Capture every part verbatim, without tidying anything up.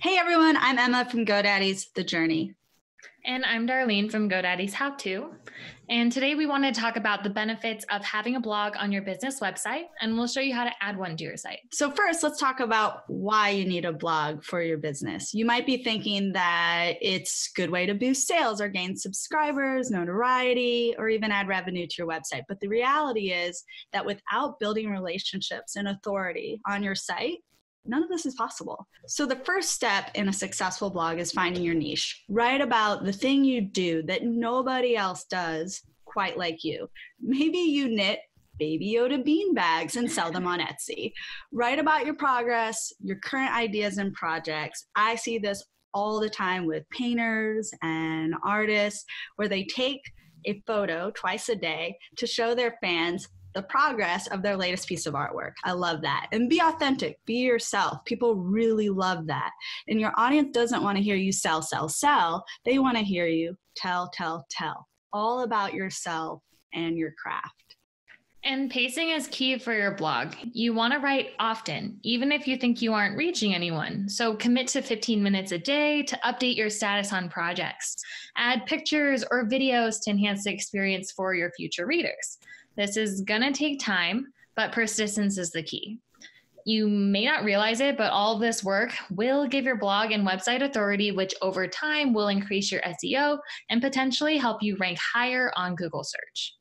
Hey everyone, I'm Emma from GoDaddy's The Journey. And I'm Darlene from GoDaddy's How To. And today we want to talk about the benefits of having a blog on your business website, and we'll show you how to add one to your site. So first, let's talk about why you need a blog for your business. You might be thinking that it's a good way to boost sales or gain subscribers, notoriety, or even add revenue to your website. But the reality is that without building relationships and authority on your site, none of this is possible. So the first step in a successful blog is finding your niche. Write about the thing you do that nobody else does quite like you. Maybe you knit Baby Yoda bean bags and sell them on Etsy. Write about your progress, your current ideas and projects. I see this all the time with painters and artists where they take a photo twice a day to show their fans the progress of their latest piece of artwork. I love that. And be authentic, be yourself. People really love that. And your audience doesn't want to hear you sell, sell, sell. They want to hear you tell, tell, tell. All about yourself and your craft. And pacing is key for your blog. You want to write often, even if you think you aren't reaching anyone. So commit to fifteen minutes a day to update your status on projects. Add pictures or videos to enhance the experience for your future readers. This is going to take time, but persistence is the key. You may not realize it, but all this work will give your blog and website authority, which over time will increase your S E O and potentially help you rank higher on Google search.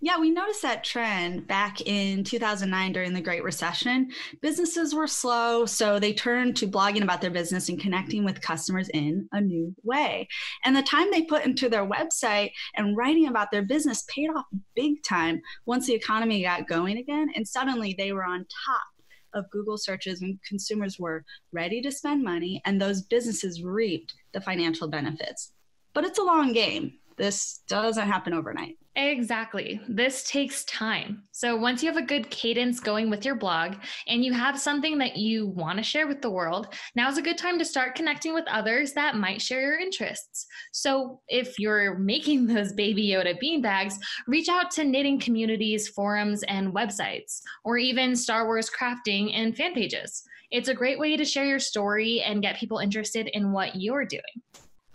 Yeah, we noticed that trend back in two thousand nine during the Great Recession. Businesses were slow, so they turned to blogging about their business and connecting with customers in a new way. And the time they put into their website and writing about their business paid off big time once the economy got going again, and suddenly they were on top of Google searches and consumers were ready to spend money, and those businesses reaped the financial benefits. But it's a long game. This doesn't happen overnight. Exactly. This takes time. So once you have a good cadence going with your blog and you have something that you want to share with the world, now is a good time to start connecting with others that might share your interests. So if you're making those Baby Yoda beanbags, reach out to knitting communities, forums, and websites, or even Star Wars crafting and fan pages. It's a great way to share your story and get people interested in what you're doing.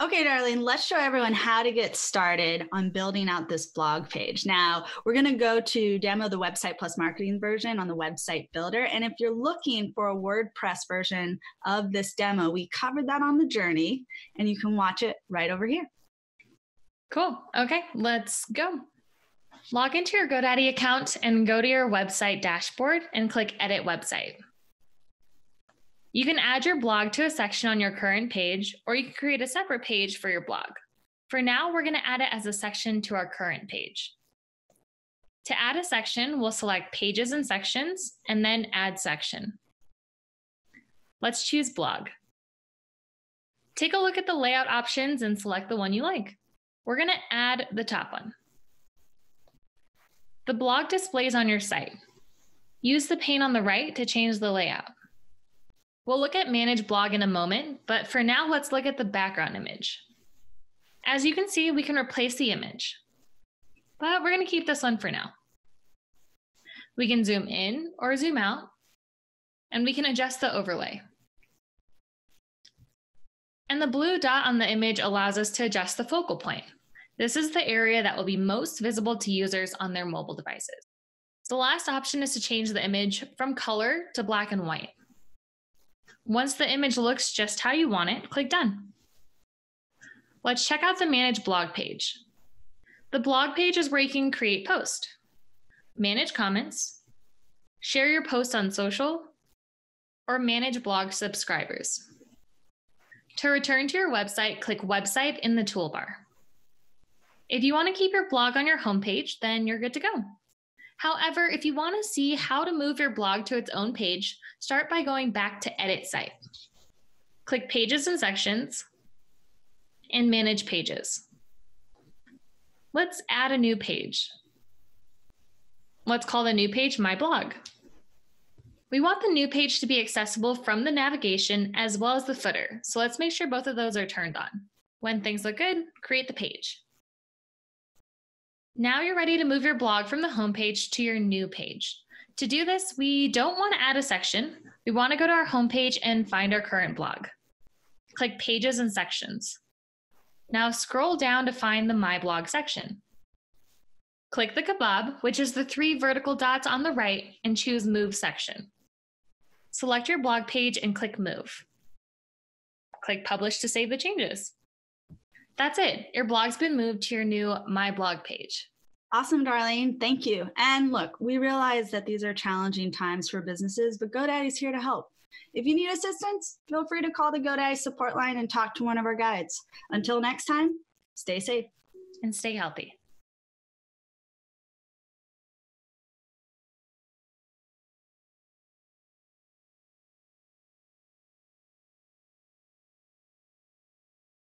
Okay, Darlene, let's show everyone how to get started on building out this blog page. Now, we're going to go to demo the Website Plus Marketing version on the Website Builder. And if you're looking for a WordPress version of this demo, we covered that on The Journey, and you can watch it right over here. Cool. Okay, let's go. Log into your GoDaddy account and go to your website dashboard and click Edit Website. You can add your blog to a section on your current page, or you can create a separate page for your blog. For now, we're going to add it as a section to our current page. To add a section, we'll select Pages and Sections, and then Add Section. Let's choose Blog. Take a look at the layout options and select the one you like. We're going to add the top one. The blog displays on your site. Use the pane on the right to change the layout. We'll look at Manage Blog in a moment, but for now, let's look at the background image. As you can see, we can replace the image, but we're going to keep this one for now. We can zoom in or zoom out, and we can adjust the overlay. And the blue dot on the image allows us to adjust the focal point. This is the area that will be most visible to users on their mobile devices. The last option is to change the image from color to black and white. Once the image looks just how you want it, click Done. Let's check out the Manage Blog page. The blog page is where you can create posts, manage comments, share your posts on social, or manage blog subscribers. To return to your website, click Website in the toolbar. If you want to keep your blog on your homepage, then you're good to go. However, if you want to see how to move your blog to its own page, start by going back to Edit Site. Click Pages and Sections and Manage Pages. Let's add a new page. Let's call the new page My Blog. We want the new page to be accessible from the navigation as well as the footer, so let's make sure both of those are turned on. When things look good, create the page. Now you're ready to move your blog from the homepage to your new page. To do this, we don't want to add a section. We want to go to our homepage and find our current blog. Click Pages and Sections. Now scroll down to find the My Blog section. Click the kebab, which is the three vertical dots on the right, and choose Move Section. Select your blog page and click Move. Click Publish to save the changes. That's it. Your blog's been moved to your new My Blog page. Awesome, Darlene. Thank you. And look, we realize that these are challenging times for businesses, but GoDaddy's here to help. If you need assistance, feel free to call the GoDaddy support line and talk to one of our guides. Until next time, stay safe and stay healthy.